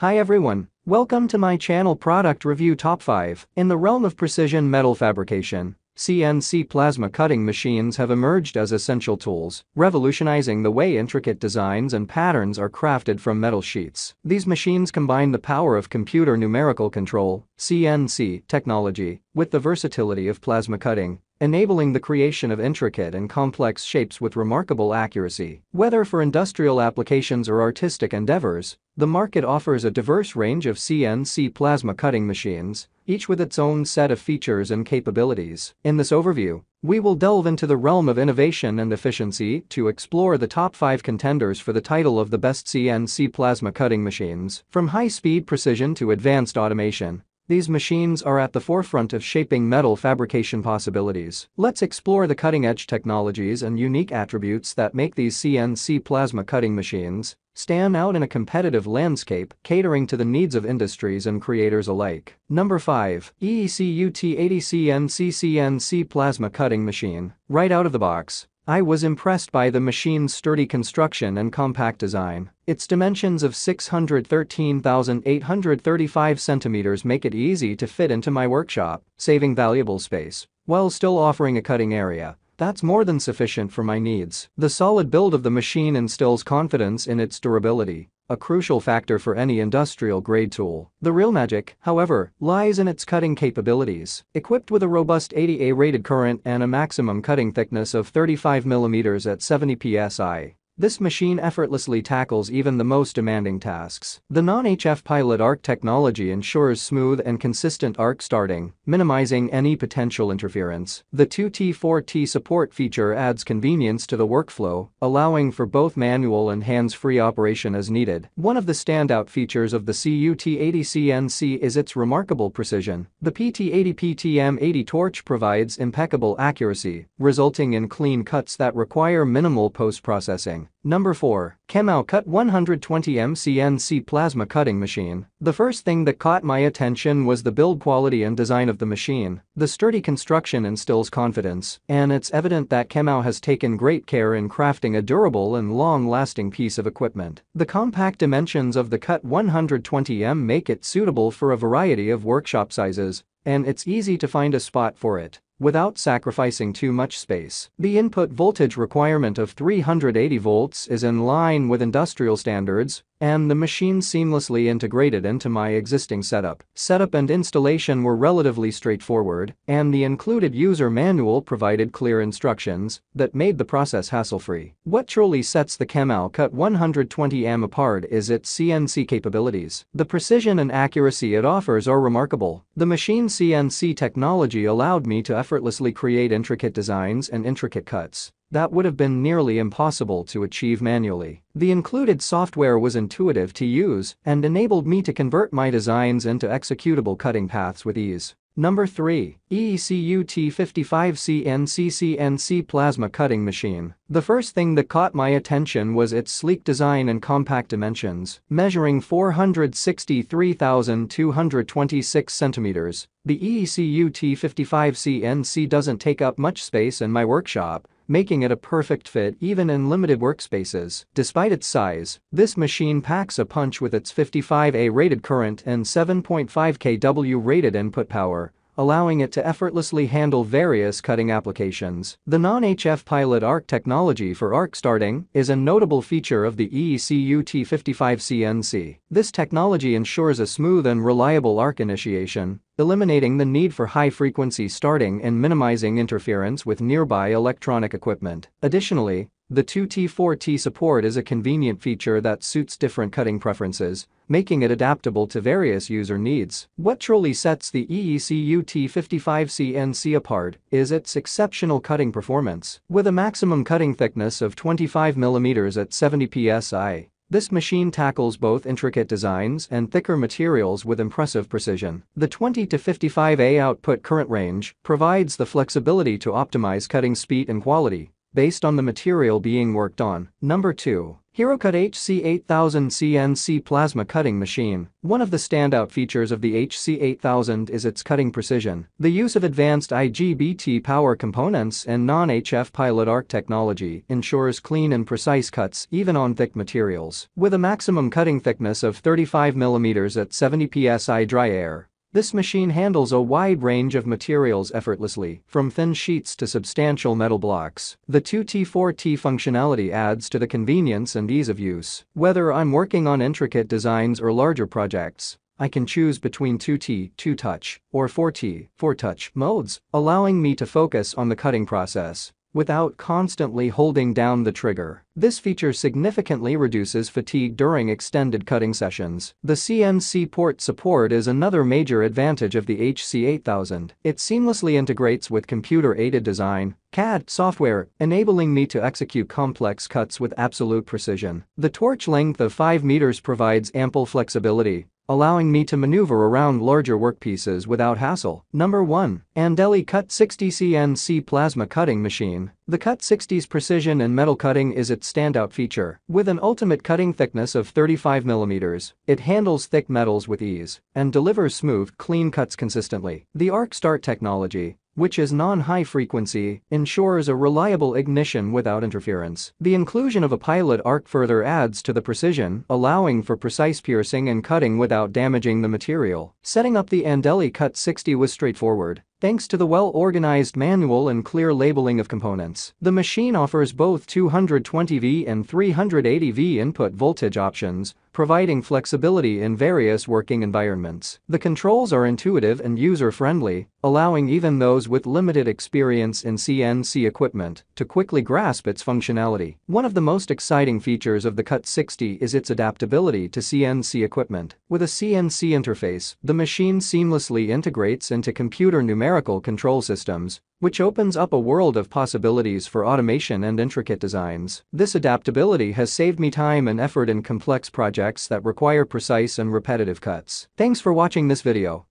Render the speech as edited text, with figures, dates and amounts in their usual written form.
Hi everyone, welcome to my channel. Product Review Top 5. In the realm of precision metal fabrication, CNC plasma cutting machines have emerged as essential tools, revolutionizing the way intricate designs and patterns are crafted from metal sheets. These machines combine the power of computer numerical control (CNC) technology with the versatility of plasma cutting, enabling the creation of intricate and complex shapes with remarkable accuracy. Whether for industrial applications or artistic endeavors, the market offers a diverse range of CNC plasma cutting machines, each with its own set of features and capabilities. In this overview, we will delve into the realm of innovation and efficiency to explore the top 5 contenders for the title of the best CNC plasma cutting machines. From high-speed precision to advanced automation, these machines are at the forefront of shaping metal fabrication possibilities. Let's explore the cutting-edge technologies and unique attributes that make these CNC plasma cutting machines stand out in a competitive landscape, catering to the needs of industries and creators alike. Number 5. EECUT80CNC CNC Plasma Cutting Machine. Right out of the box, I was impressed by the machine's sturdy construction and compact design. Its dimensions of 613,835 centimeters make it easy to fit into my workshop, saving valuable space while still offering a cutting area that's more than sufficient for my needs. The solid build of the machine instills confidence in its durability, a crucial factor for any industrial-grade tool. The real magic, however, lies in its cutting capabilities. Equipped with a robust 80A rated current and a maximum cutting thickness of 35 mm at 70 psi, this machine effortlessly tackles even the most demanding tasks. The non-HF pilot arc technology ensures smooth and consistent arc starting, minimizing any potential interference. The 2T4T support feature adds convenience to the workflow, allowing for both manual and hands-free operation as needed. One of the standout features of the CUT-80CNC is its remarkable precision. The PT80PTM80 torch provides impeccable accuracy, resulting in clean cuts that require minimal post-processing. Number 4. Kemao Cut 120M CNC Plasma Cutting Machine. The first thing that caught my attention was the build quality and design of the machine. The sturdy construction instills confidence, and it's evident that Kemao has taken great care in crafting a durable and long-lasting piece of equipment. The compact dimensions of the Cut 120M make it suitable for a variety of workshop sizes, and it's easy to find a spot for it without sacrificing too much space. The input voltage requirement of 380 volts is in line with industrial standards, and the machine seamlessly integrated into my existing setup. Setup and installation were relatively straightforward, and the included user manual provided clear instructions that made the process hassle-free. What truly sets the Kemao Cut 120M apart is its CNC capabilities. The precision and accuracy it offers are remarkable. The machine's CNC technology allowed me to effortlessly create intricate designs and intricate cuts that would have been nearly impossible to achieve manually. The included software was intuitive to use and enabled me to convert my designs into executable cutting paths with ease. Number 3. EECUT55CNC CNC Plasma Cutting Machine. The first thing that caught my attention was its sleek design and compact dimensions. Measuring 463,226 centimeters, the EECUT55CNC doesn't take up much space in my workshop, making it a perfect fit even in limited workspaces. Despite its size, this machine packs a punch with its 55A rated current and 7.5 kW rated input power, allowing it to effortlessly handle various cutting applications. The non-HF pilot arc technology for arc starting is a notable feature of the EECUT55CNC. This technology ensures a smooth and reliable arc initiation, eliminating the need for high-frequency starting and minimizing interference with nearby electronic equipment. Additionally, the 2T4T support is a convenient feature that suits different cutting preferences, making it adaptable to various user needs. What truly sets the EECUT55CNC apart is its exceptional cutting performance. With a maximum cutting thickness of 25 mm at 70 psi, this machine tackles both intricate designs and thicker materials with impressive precision. The 20 to 55A output current range provides the flexibility to optimize cutting speed and quality, based on the material being worked on. Number 2. HeroCut HC8000 CNC Plasma Cutting Machine. One of the standout features of the HC8000 is its cutting precision. The use of advanced IGBT power components and non-HF pilot arc technology ensures clean and precise cuts even on thick materials. With a maximum cutting thickness of 35 mm at 70 psi dry air, this machine handles a wide range of materials effortlessly, from thin sheets to substantial metal blocks. The 2T4T functionality adds to the convenience and ease of use. Whether I'm working on intricate designs or larger projects, I can choose between 2T, 2-touch, or 4T, 4-touch modes, allowing me to focus on the cutting process without constantly holding down the trigger. This feature significantly reduces fatigue during extended cutting sessions. The CNC port support is another major advantage of the HC8000. It seamlessly integrates with computer-aided design, CAD software, enabling me to execute complex cuts with absolute precision. The torch length of 5 meters provides ample flexibility, allowing me to maneuver around larger workpieces without hassle. Number 1. ANDELI CUT-60 CNC Plasma Cutting Machine. The CUT-60's precision in metal cutting is its standout feature. With an ultimate cutting thickness of 35 mm, it handles thick metals with ease and delivers smooth, clean cuts consistently. The arc start technology, which is non-high frequency, ensures a reliable ignition without interference. The inclusion of a pilot arc further adds to the precision, allowing for precise piercing and cutting without damaging the material. Setting up the ANDELI CUT-60 was straightforward, thanks to the well-organized manual and clear labeling of components. The machine offers both 220V and 380V input voltage options, providing flexibility in various working environments. The controls are intuitive and user-friendly, allowing even those with limited experience in CNC equipment to quickly grasp its functionality. One of the most exciting features of the CUT-60 is its adaptability to CNC equipment. With a CNC interface, the machine seamlessly integrates into computer numerical control systems, which opens up a world of possibilities for automation and intricate designs. This adaptability has saved me time and effort in complex projects that require precise and repetitive cuts. Thanks for watching this video.